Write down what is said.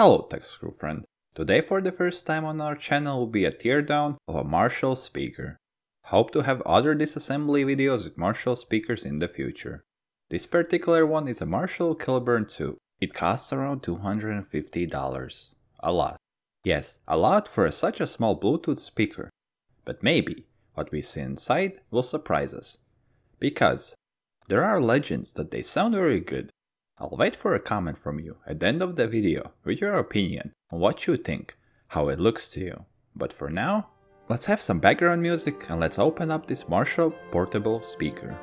Hello Tech Crew friend, today for the first time on our channel will be a teardown of a Marshall speaker. Hope to have other disassembly videos with Marshall speakers in the future. This particular one is a Marshall Kilburn II. It costs around $250. A lot. Yes, a lot for such a small Bluetooth speaker. But maybe what we see inside will surprise us. Because there are legends that they sound very good. I'll wait for a comment from you at the end of the video with your opinion on what you think, how it looks to you. But for now, let's have some background music and let's open up this Marshall portable speaker.